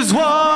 is one.